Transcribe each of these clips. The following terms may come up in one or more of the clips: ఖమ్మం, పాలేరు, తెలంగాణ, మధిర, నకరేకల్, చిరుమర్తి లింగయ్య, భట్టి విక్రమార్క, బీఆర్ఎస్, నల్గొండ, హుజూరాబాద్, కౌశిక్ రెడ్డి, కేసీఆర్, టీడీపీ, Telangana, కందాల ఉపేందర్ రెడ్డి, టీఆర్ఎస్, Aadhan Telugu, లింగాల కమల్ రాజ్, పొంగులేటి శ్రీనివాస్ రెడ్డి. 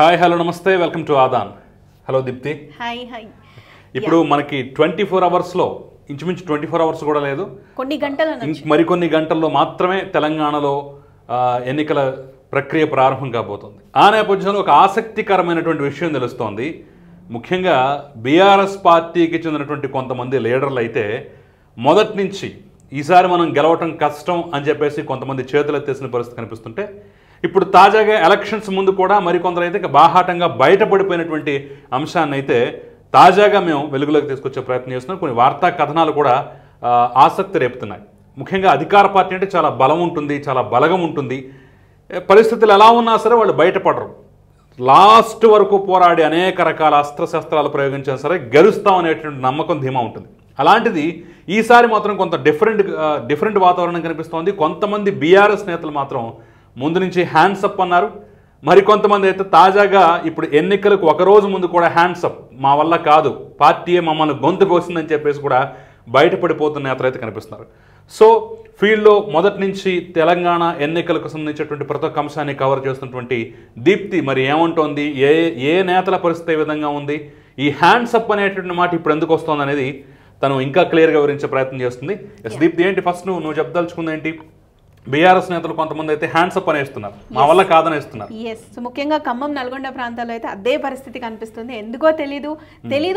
Hi, hello, namaste. Welcome to Aadhan. Hello, Dipti. Hi, hi. Now, manaki 24 hours low. ఇంచుమించు 24 hours కూడా లేదు, కొన్ని గంటలు మరికొన్ని గంటల్లో మాత్రమే తెలంగాణలో ఎన్నికల ప్రక్రియ ప్రారంభం కాబోతుంది. ఆ నేపథ్యంలో ఒక ఆసక్తికరమైనటువంటి విషయం తెలుస్తోంది. ముఖ్యంగా బీఆర్ఎస్ పార్టీకి చెందినటువంటి కొంతమంది లీడర్లు అయితే మొదటి నుంచి ఈసారి మనం గెలవటం కష్టం అని చెప్పేసి కొంతమంది చేతులు ఎత్తేసిన పరిస్థితి కనిపిస్తుంటే, ఇప్పుడు తాజాగా ఎలక్షన్స్ ముందు కూడా మరికొందరు అయితే బాహాటంగా బయటపడిపోయినటువంటి అంశాన్ని అయితే తాజాగా మేము వెలుగులోకి తీసుకొచ్చే ప్రయత్నం చేస్తున్నాం. కొన్ని వార్తా కథనాలు కూడా ఆసక్తి రేపుతున్నాయి. ముఖ్యంగా అధికార పార్టీ అంటే చాలా బలం ఉంటుంది, చాలా బలగం ఉంటుంది, పరిస్థితులు ఎలా ఉన్నా సరే వాళ్ళు బయటపడరు, లాస్ట్ వరకు పోరాడి అనేక రకాల అస్త్రశస్త్రాలు ప్రయోగించినా సరే గెలుస్తాం అనేటువంటి నమ్మకం ధీమా ఉంటుంది. అలాంటిది ఈసారి మాత్రం కొంత డిఫరెంట్ వాతావరణం కనిపిస్తోంది. కొంతమంది బీఆర్ఎస్ నేతలు మాత్రం ముందు నుంచి హ్యాండ్సప్ అన్నారు, మరికొంతమంది అయితే తాజాగా ఇప్పుడు ఎన్నికలకు ఒకరోజు ముందు కూడా హ్యాండ్సప్, మా వల్ల కాదు, పార్టీయే మమ్మల్ని గొంతు కోసిందని చెప్పేసి కూడా బయటపడిపోతున్న నేతలైతే కనిపిస్తున్నారు. సో ఫీల్డ్లో మొదటి నుంచి తెలంగాణ ఎన్నికలకు సంబంధించినటువంటి ప్రతి ఒక్క అంశాన్ని కవర్ చేస్తున్నటువంటి దీప్తి మరి ఏమంటోంది, ఏ ఏ నేతల పరిస్థితి ఏ విధంగా ఉంది, ఈ హ్యాండ్సప్ అనేటువంటి మాట ఇప్పుడు ఎందుకు వస్తుంది అనేది తను ఇంకా క్లియర్గా వివరించే ప్రయత్నం చేస్తుంది. ఎస్ దీప్తి, ఏంటి ఫస్ట్ నువ్వు చెప్దలుచుకుందేంటి? బీఆర్ఎస్ నేతలు కొంతమంది అయితే హ్యాండ్సప్ అనేస్తున్నారు, మా వల్ల కాదనేస్తున్నారు. ఎస్, ముఖ్యంగా ఖమ్మం నల్గొండ ప్రాంతాల్లో అయితే అదే పరిస్థితి కనిపిస్తుంది. ఎందుకో తెలీదు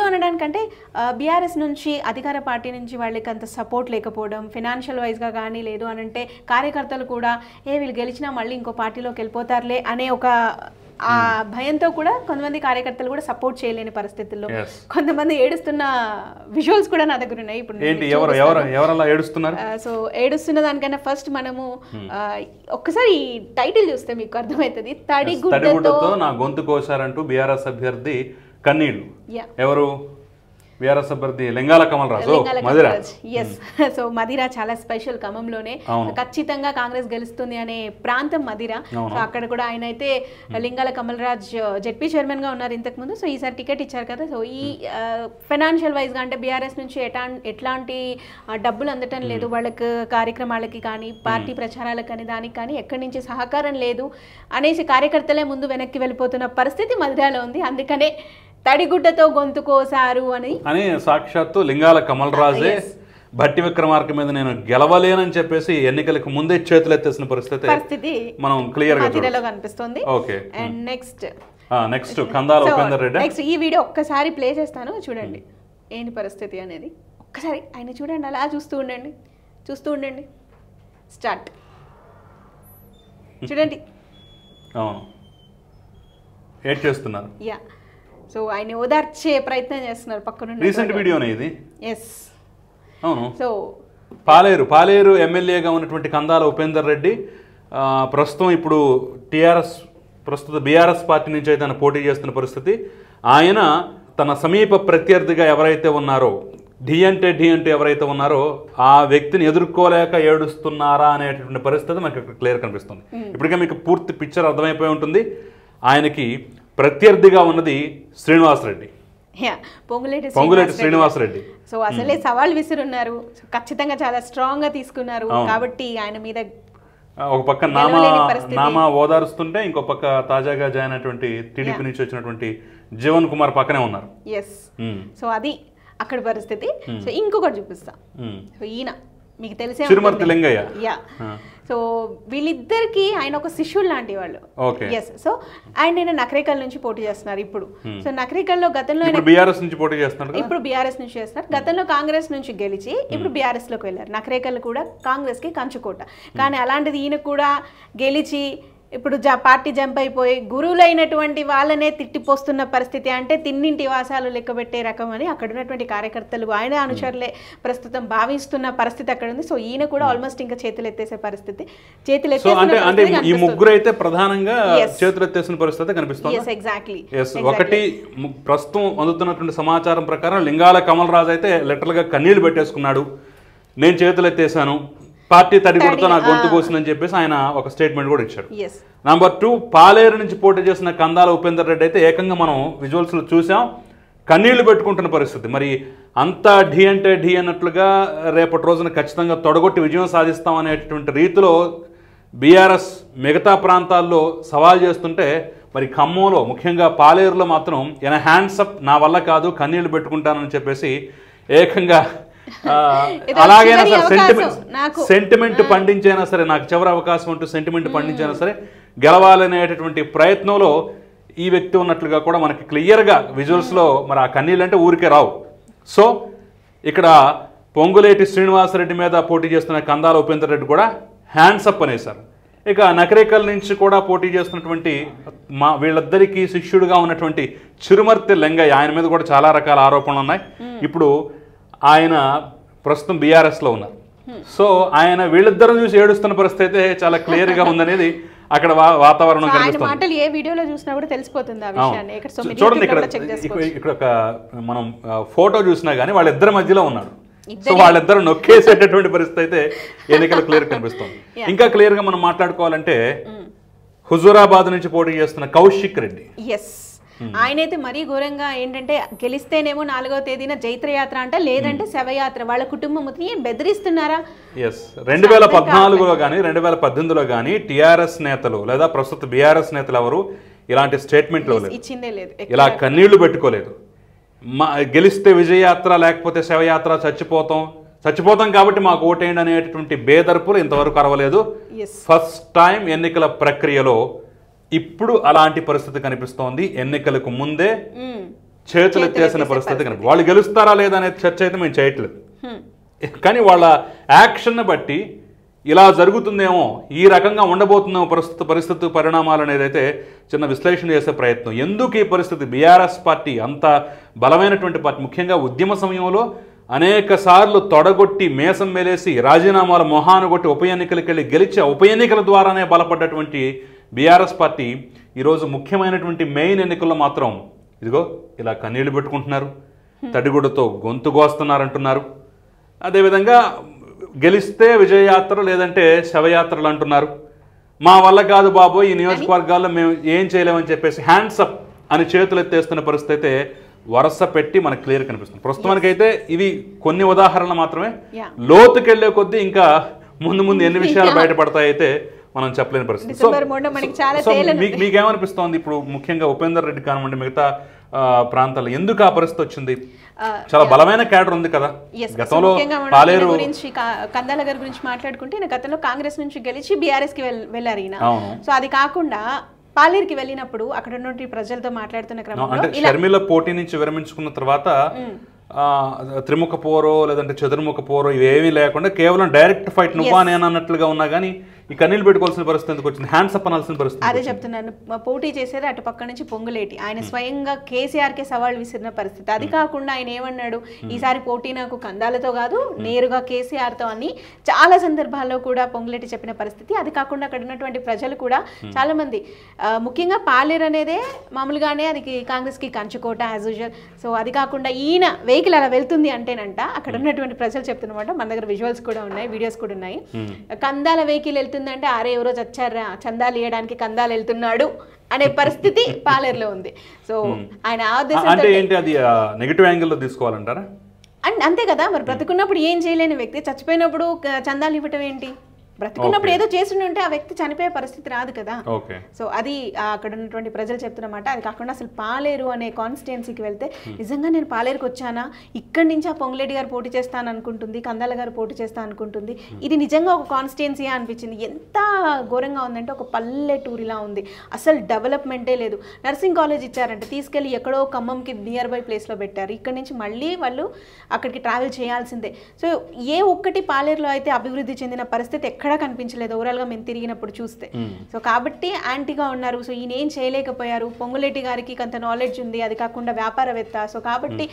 అనడానికంటే బీఆర్ఎస్ నుంచి, అధికార పార్టీ నుంచి వాళ్ళకి అంత సపోర్ట్ లేకపోవడం, ఫినాన్షియల్ వైజ్గా కానీ లేదు అని అంటే కార్యకర్తలు కూడా వీళ్ళు గెలిచినా మళ్ళీ ఇంకో పార్టీలోకి వెళ్ళిపోతారులే అనే ఒక ఆ భయంతో కూడా కొంతమంది కార్యకర్తలు కూడా సపోర్ట్ చేయలేని పరిస్థితుల్లో కొంతమంది ఏడుస్తున్న విజువల్స్ కూడా నా దగ్గర ఉన్నాయి. ఇప్పుడు సో ఏడుస్తున్న దానికన్నా ఫస్ట్ మనము ఒక్కసారి టైటిల్ చూస్తే మీకు అర్థమవుతుంది. తడిగుడ్డతో నా గొంతు కోసారంటూ బీఆర్ఎస్ అభ్యర్థి కన్నీళ్లు. ఎవరు? బీఆర్ఎస్ అభ్యర్థి లింగాల కమల్ రాజ్, మధిరా. ఎస్, సో మధిరా చాలా స్పెషల్. ఖమ్మంలోనే ఖచ్చితంగా కాంగ్రెస్ గెలుస్తుంది అనే ప్రాంతం మధిరా. సో అక్కడ కూడా ఆయన అయితే లింగాల కమల్ రాజ్ జెడ్పీ చైర్మన్ గా ఉన్నారు ఇంతకు ముందు. సో ఈసారి టికెట్ ఇచ్చారు కదా. సో ఈ ఫైనాన్షియల్ వైజ్ గా అంటే బీఆర్ఎస్ నుంచి ఎట్లాంటి డబ్బులు అందటం లేదు వాళ్ళకి, కార్యక్రమాలకి కానీ పార్టీ ప్రచారాలకు కానీ దానికి కానీ ఎక్కడి నుంచి సహకారం లేదు అనేసి కార్యకర్తలే ముందు వెనక్కి వెళ్ళిపోతున్న పరిస్థితి మధిరాలో ఉంది. అందుకనే తడిగుడ్డతో గొంతు కోసారు అని సాక్షాత్తు లింగాల కమల్ రాజే భట్టి విక్రమార్క మీద నేను గెలవలేనని చెప్పేసి ఎన్నికలకు ముందే చేతులు ఎత్తేసిన పరిస్థితి మనం క్లియర్ గా కనిపిస్తుంది. Okay, and next కందాల ఉపేందర్ రెడ్డి. Next ఈ వీడియో ఒక్కసారి ప్లే చేస్తాను, చూడండి ఏంటి పరిస్థితి అనేది. ఒక్కసారి ఆయన చూడండి, అలా చూస్తూ ఉండండి. స్టార్ట్ చూడండి. అవును, ఏం చేస్తున్నారు? యా, సో ఆయన ఓదార్చే ప్రయత్నం చేస్తున్నారు పక్కన. రీసెంట్ వీడియోనే ఇది. ఎస్, అవును. సో పాలేరు ఎమ్మెల్యేగా ఉన్నటువంటి కందాల ఉపేందర్ రెడ్డి ప్రస్తుతం ఇప్పుడు ప్రస్తుత బీఆర్ఎస్ పార్టీ నుంచి అయితే ఆయన పోటీ చేస్తున్న పరిస్థితి. ఆయన తన సమీప ప్రత్యర్థిగా ఎవరైతే ఉన్నారో, డి అంటే ఎవరైతే ఉన్నారో ఆ వ్యక్తిని ఎదుర్కోలేక ఏడుస్తున్నారా అనేటువంటి పరిస్థితి మనకి ఇక్కడ క్లియర్ కనిపిస్తుంది. ఇప్పటికే మీకు పూర్తి పిక్చర్ అర్థమైపోయి ఉంటుంది. ఆయనకి ప్రత్యర్థిగా ఉన్నది పొంగులేటి శ్రీనివాస్ రెడ్డి. సో అసలే సవాల్ విసురున్నారు, ఖచ్చితంగా చాలా స్ట్రాంగ్ గా తీసుకున్నారు కాబట్టి ఆయన మీద ఒక పక్క నామా ఓదారుస్తుంటే, ఇంకో పక్క తాజాగా జాయిన్ అయినటువంటి టీడీపీ నుంచి వచ్చినటువంటి జీవన్ కుమార్ పక్కనే ఉన్నారు. ఎస్, సో అది అక్కడ పరిస్థితి. సో ఇంకొకటి చూపిస్తా. సో ఈయన మీకు తెలిసే చిరుమర్తి లింగయ్య. యా, సో వీళ్ళిద్దరికి ఆయన ఒక శిష్యులు లాంటి వాళ్ళు. ఎస్, సో అండ్ ఆయన నకరేకల్ నుంచి పోటీ చేస్తున్నారు ఇప్పుడు. సో నకరేకల్లో గతంలో ఇప్పుడు బీఆర్ఎస్ నుంచి చేస్తున్నారు, గతంలో కాంగ్రెస్ నుంచి గెలిచి ఇప్పుడు బీఆర్ఎస్ లోకి వెళ్ళారు. నకరేకల్ కూడా కాంగ్రెస్ కి కంచుకోట, కానీ అలాంటిది ఈయన కూడా గెలిచి ఇప్పుడు పార్టీ జంప్ అయిపోయి గురువులైనటువంటి వాళ్ళనే తిట్టిపోస్తున్న పరిస్థితి. అంటే తిన్నింటి వాసాలు లెక్కబెట్టే రకం అని అక్కడ ఉన్నటువంటి కార్యకర్తలు, ఆయన అనుచరులే ప్రస్తుతం భావిస్తున్న పరిస్థితి అక్కడ ఉంది. సో ఈయన కూడా ఆల్మోస్ట్ ఇంకా చేతులెత్తేసే పరిస్థితి, ఈ ముగ్గురు అయితే ప్రధానంగా చేతులెత్తేసిన పరిస్థితి కనిపిస్తుంది. Yes, exactly. ఒకటి ప్రస్తుతం అందుతున్నటువంటి సమాచారం ప్రకారం లింగాల కమల్ రాజ్ అయితే లిటరల్ గా కన్నీళ్లు పెట్టేసుకున్నాడు, నేను చేతులెత్తేసాను, పార్టీ తడిగుడ్డతో నా గొంతు కోసిందని చెప్పేసి ఆయన ఒక స్టేట్మెంట్ కూడా ఇచ్చారు. నంబర్ 2, పాలేరు నుంచి పోటీ చేసిన కందాల ఉపేందర్ రెడ్డి అయితే ఏకంగా మనం విజువల్స్ లో చూసాం, కన్నీళ్లు పెట్టుకుంటున్న పరిస్థితి. మరి అంతా డి అన్నట్లుగా రేపటి రోజున ఖచ్చితంగా తొడగొట్టి విజయం సాధిస్తాం అనేటటువంటి రీతిలో బీఆర్ఎస్ మిగతా ప్రాంతాల్లో సవాల్ చేస్తుంటే మరి ఖమ్మంలో ముఖ్యంగా పాలేరులో మాత్రం ఎన హ్యాండ్స్ అప్ నా వల్ల కాదు కన్నీళ్లు పెట్టుకుంటానని చెప్పేసి ఏకంగా అలాగైనా సరే సెంటిమెంట్ పండించైనా సరే నాకు చివరి అవకాశం అంటూ సెంటిమెంట్ పండించైనా సరే గెలవాలనేటటువంటి ప్రయత్నంలో ఈ వ్యక్తి ఉన్నట్లుగా కూడా మనకి క్లియర్గా విజువల్స్లో మరి ఆ కన్నీళ్ళు అంటే ఊరికే రావు. సో ఇక్కడ పొంగులేటి శ్రీనివాసరెడ్డి మీద పోటీ చేస్తున్న కందాల ఉపేందర్ రెడ్డి కూడా హ్యాండ్స్ అప్ అనేసారు. ఇక నకరేకల్ నుంచి కూడా పోటీ చేస్తున్నటువంటి మా వీళ్ళిద్దరికీ శిష్యుడుగా ఉన్నటువంటి చిరుమర్తి లింగయ్య ఆయన మీద కూడా చాలా రకాల ఆరోపణలు ఉన్నాయి. ఇప్పుడు ఆయన ప్రస్తుతం బీఆర్ఎస్లో ఉన్నారు. సో ఆయన వీళ్ళిద్దరం చూసి ఏడుస్తున్న పరిస్థితి అయితే చాలా క్లియర్గా ఉందనేది అక్కడ వాతావరణం కనిపిస్తుంది. ఏ వీడియోలో చూసినా కూడా తెలిసిపోతుంది ఆ విషయాన్ని. చూడండి ఇక్కడ ఒక మనం ఫోటో చూసినా కానీ వాళ్ళిద్దరి మధ్యలో ఉన్నారు. సో వాళ్ళిద్దరు నొక్కేసేటటువంటి పరిస్థితి అయితే ఎన్నికలు క్లియర్ కనిపిస్తుంది. ఇంకా క్లియర్గా మనం మాట్లాడుకోవాలంటే హుజూరాబాద్ నుంచి పోటీ చేస్తున్న కౌశిక్ రెడ్డి, ఆయన అయితే మరీ ఘోరంగా ఏంటంటే గెలిస్తేనేమో 4వ తేదీన జైత్రయాత్ర అంట, లేదంటే శవయాత్ర, వాళ్ళ కుటుంబం బెదిరిస్తున్నారా? 2014లో కానీ 2018లో కానీ టీఆర్ఎస్ నేతలు లేదా ప్రస్తుత బీఆర్ఎస్ నేతలు ఎవరు ఇలాంటి స్టేట్మెంట్లు ఇచ్చిందే లేదు, ఇలా కన్నీళ్లు పెట్టుకోలేదు. మా గెలిస్తే విజయయాత్ర లేకపోతే శవయాత్ర, చచ్చిపోతాం కాబట్టి మాకు ఓటేయండి అనేటటువంటి బేదర్పులు ఇంతవరకు అరవలేదు. ఫస్ట్ టైం ఎన్నికల ప్రక్రియలో ఇప్పుడు అలాంటి పరిస్థితి కనిపిస్తోంది. ఎన్నికలకు ముందే చేతులు ఎత్తేసిన పరిస్థితి కనిపి వాళ్ళు గెలుస్తారా లేదా అనేది చర్చ అయితే మేము చేయట్లేదు, కానీ వాళ్ళ యాక్షన్ బట్టి ఇలా జరుగుతుందేమో, ఈ రకంగా ఉండబోతుందేమో పరిస్థితి పరిణామాలు అనేది అయితే చిన్న విశ్లేషణ చేసే ప్రయత్నం. ఎందుకు ఈ పరిస్థితి? బీఆర్ఎస్ పార్టీ అంత బలమైనటువంటి పార్టీ, ముఖ్యంగా ఉద్యమ సమయంలో అనేక సార్లు తొడగొట్టి మేసం మేలేసి రాజీనామాల మొహాను కొట్టి ఉప ఎన్నికలకు వెళ్ళి గెలిచి ఉప ఎన్నికల ద్వారానే బలపడ్డటువంటి బీఆర్ఎస్ పార్టీ ఈరోజు ముఖ్యమైనటువంటి మెయిన్ ఎన్నికల్లో మాత్రం ఇదిగో ఇలా కన్నీళ్లు పెట్టుకుంటున్నారు, తడిగుడ్డతో గొంతు కోస్తున్నారంటున్నారు, అదేవిధంగా గెలిస్తే విజయయాత్ర లేదంటే శవయాత్రలు అంటున్నారు, మా వల్ల కాదు బాబో ఈ నియోజకవర్గాల్లో మేము ఏం చేయలేమని చెప్పేసి హ్యాండ్సప్ అని చేతులు ఎత్తేస్తున్న పరిస్థితి అయితే వరస పెట్టి మనకు క్లియర్ కనిపిస్తుంది. ప్రస్తుతానికైతే ఇవి కొన్ని ఉదాహరణలు మాత్రమే, లోతుకెళ్లే కొద్దీ ఇంకా ముందు ఎన్ని విషయాలు బయటపడతాయి అయితే మనం చెప్పలేని పరిస్థితి. సో మీకేమనిపిస్తోంది ఇప్పుడు ముఖ్యంగా ఉపేందర్ రెడ్డి కానివ్వండి మిగతా ప్రాంతాల్లో ఎందుకు ఆ పరిస్థితి వచ్చింది? చాలా బలమైన క్యాడర్ ఉంది కదా. గతంలో పాలేరు గురించి కందాల గారి గురించి మాట్లాడుకుంటే గతంలో కాంగ్రెస్ నుంచి గెలిచి బీఆర్ఎస్ కి వెళ్ళారు ఈయన. సో అది కాకుండా పాలేరుకి వెళ్ళినప్పుడు అక్కడ ఉన్నటువంటి ప్రజలతో మాట్లాడుతున్న క్రమంలో షర్మిల పోటీ నుంచి విరమించుకున్న తర్వాత త్రిముఖ పోరో లేదంటే చతుర్ముఖ పోరో ఇవేమీ లేకుండా కేవలం డైరెక్ట్ ఫైట్ నువ్వా నేను అన్నట్లుగా ఉన్నా కానీ ఈ కన్నీళ్ళు పెట్టుకోవాల్సిన పరిస్థితి వచ్చింది, హ్యాండ్స్ అప్ అనాల్సిన పరిస్థితి. అదే చెప్తున్నాను, పోటీ చేశారు అటు పక్క నుంచి పొంగులేటి, ఆయన స్వయంగా కేసీఆర్కే సవాల్ విసిరిన పరిస్థితి. అది కాకుండా ఆయన ఏమన్నాడు, ఈసారి పోటీ నాకు కందాలతో కాదు నేరుగా కేసీఆర్తో అని చాలా సందర్భాల్లో కూడా పొంగులేటి చెప్పిన పరిస్థితి. అది కాకుండా అక్కడ ఉన్నటువంటి ప్రజలు కూడా చాలా మంది, ముఖ్యంగా పాలేరు అనేదే మామూలుగానే అది కాంగ్రెస్కి కంచుకోట యాజ్ యూజువల్. సో అది కాకుండా ఈయన వెహికల్ అలా వెళ్తుంది అంటేనంట అక్కడ ఉన్నటువంటి ప్రజలు చెప్తున్నమాట. మన దగ్గర విజువల్స్ కూడా ఉన్నాయి, వీడియోస్ కూడా ఉన్నాయి. కందాల వెహికల్ వెళ్తుందంటే అరే ఎవరో చచ్చారా చందాలు ఇవ్వడానికి కందాలు వెళ్తున్నాడు అనే పరిస్థితి పాలేరులో ఉంది. సో ఆయన అంతే కదా, మరి బ్రతుకున్నప్పుడు ఏం చేయలేని వ్యక్తి చచ్చిపోయినప్పుడు చందాలు ఇవ్వటం ఏంటి? బ్రతుకున్నప్పుడు ఏదో చేస్తుంటే ఆ వ్యక్తి చనిపోయే పరిస్థితి రాదు కదా. సో అది అక్కడ ఉన్నటువంటి ప్రజలు చెప్తున్నమాట. అది కాకుండా అసలు పాలేరు అనే కాన్స్టిట్యున్సీకి వెళ్తే నిజంగా నేను పాలేరుకి వచ్చానా, ఇక్కడి నుంచి ఆ పొంగులేటి గారు పోటీ చేస్తాను అనుకుంటుంది, కందాల గారు పోటీ చేస్తాను అనుకుంటుంది, ఇది నిజంగా ఒక కాన్స్టిట్యున్సీ అనిపించింది. ఎంత ఘోరంగా ఉందంటే ఒక పల్లెటూరిలా ఉంది, అసలు డెవలప్మెంటే లేదు. నర్సింగ్ కాలేజ్ ఇచ్చారంటే తీసుకెళ్ళి ఎక్కడో ఖమ్మంకి నియర్ బై ప్లేస్లో పెట్టారు, ఇక్కడి నుంచి మళ్ళీ వాళ్ళు అక్కడికి ట్రావెల్ చేయాల్సిందే. సో ఏ ఒక్కటి పాలేరులో అయితే అభివృద్ధి చెందిన పరిస్థితి ఎక్కడా కనిపించలేదు ఓవరాల్ గా మేము తిరిగినప్పుడు చూస్తే. సో కాబట్టి యాంటీగా ఉన్నారు. సో ఈయన ఏం చేయలేకపోయారు, పొంగులేటి గారికి కొంత నాలెడ్జ్ ఉంది, అది కాకుండా వ్యాపారవేత్త. సో కాబట్టి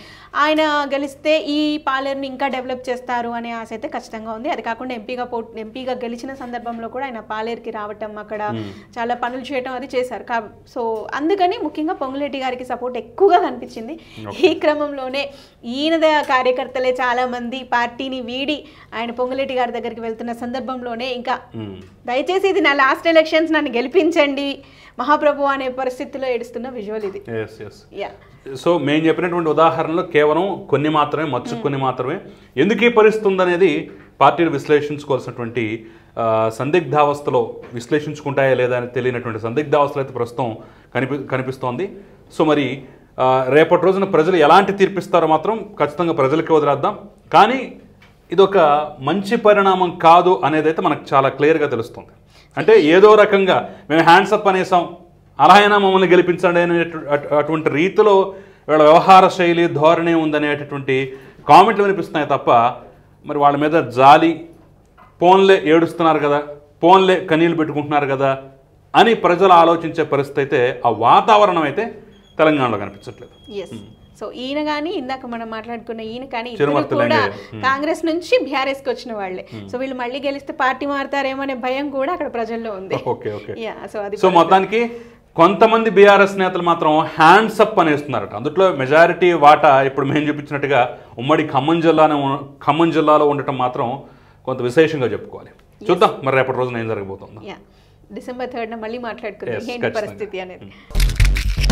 ఆయన గెలిస్తే ఈ పాలేరుని ఇంకా డెవలప్ చేస్తారు అనే ఆశ అయితే ఖచ్చితంగా ఉంది. అది కాకుండా ఎంపీగా గెలిచిన సందర్భంలో కూడా ఆయన పాలేరుకి రావటం, అక్కడ చాలా పనులు చేయటం అది చేశారు. సో అందుకని ముఖ్యంగా పొంగులేటి గారికి సపోర్ట్ ఎక్కువగా కనిపించింది. ఈ క్రమంలోనే ఈయన కార్యకర్తలే చాలా మంది పార్టీని వీడి ఆయన పొంగులేటి గారి దగ్గరికి వెళ్తున్న సందర్భంలోనే ఇంకా దయచేసి ఇది నా లాస్ట్ ఎలక్షన్స్, నన్ను గెలిపించండి మహాప్రభు అనే పరిస్థితిలో ఏడుస్తున్న విజువల్ ఇది. సో మేము చెప్పినటువంటి ఉదాహరణలు కేవలం కొన్ని మాత్రమే, మచ్చుకొని మాత్రమే. ఎందుకు ఈ పరిస్థితి ఉందనేది పార్టీలు విశ్లేషించుకోవాల్సినటువంటి సందిగ్ధావస్థలో విశ్లేషించుకుంటాయా లేదా అని తెలియనటువంటి సందిగ్ధావస్థలు అయితే ప్రస్తుతం కనిపిస్తోంది. సో మరి రేపటి రోజున ప్రజలు ఎలాంటి తీర్పిస్తారో మాత్రం ఖచ్చితంగా ప్రజలకే వదిలేద్దాం. కానీ ఇదొక మంచి పరిణామం కాదు అనేది అయితే మనకు చాలా క్లియర్గా తెలుస్తుంది. అంటే ఏదో రకంగా మేము హ్యాండ్సప్ అనేసాం, అలా అయినా మమ్మల్ని గెలిపించండి అనే అటువంటి రీతిలో వీళ్ళ వ్యవహార శైలి ధోరణి ఉందనేటటువంటి కామెంట్లు వినిపిస్తున్నాయి తప్ప మరి వాళ్ళ మీద జాలి, ఫోన్లే ఏడుస్తున్నారు కదా, ఫోన్లే కన్నీళ్ళు పెట్టుకుంటున్నారు కదా అని ప్రజలు ఆలోచించే పరిస్థితి అయితే ఆ వాతావరణం అయితే తెలంగాణలో కనిపించట్లేదు. సో ఈయన కానీ ఇందాక మనం మాట్లాడుకున్న ఈయన కానీ కూడా కాంగ్రెస్ నుంచి బీఆర్ఎస్కి వచ్చిన వాళ్ళే. సో వీళ్ళు మళ్ళీ గెలిస్తే పార్టీ మారుతారేమో అనే భయం కూడా అక్కడ ప్రజల్లో ఉంది. సో మొత్తానికి కొంతమంది బీఆర్ఎస్ నేతలు మాత్రం హ్యాండ్స్ అప్ అనేస్తున్నారట. అందుట్లో మెజారిటీ వాటా ఇప్పుడు మేము చూపించినట్టుగా ఉమ్మడి ఖమ్మం జిల్లాలో ఉండటం మాత్రం కొంత విశేషంగా చెప్పుకోవాలి. చూద్దాం మరి రేపటి రోజున ఏం జరగబోతుందో. డిసెంబర్ 3rd మళ్ళీ మాట్లాడుకుందాం పరిస్థితి అనేది.